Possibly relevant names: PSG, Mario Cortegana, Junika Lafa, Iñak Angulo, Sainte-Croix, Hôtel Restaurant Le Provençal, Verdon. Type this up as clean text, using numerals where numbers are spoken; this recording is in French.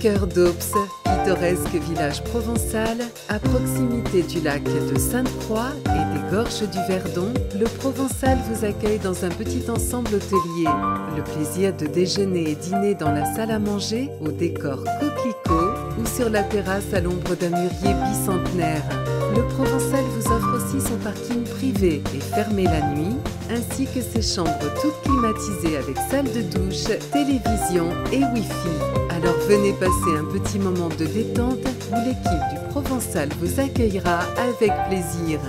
cœur d'Aupes, pittoresque village provençal, à proximité du lac de Sainte-Croix et des gorges du Verdon, le Provençal vous accueille dans un petit ensemble hôtelier. Le plaisir de déjeuner et dîner dans la salle à manger, au décor coquelicot ou sur la terrasse à l'ombre d'un mûrier bicentenaire. Le Provençal vous offre aussi son parking privé et fermé la nuit, ainsi que ses chambres toutes climatisées avec salle de douche, télévision et Wi-Fi. Alors venez passer un petit moment de détente où l'équipe du Provençal vous accueillera avec plaisir.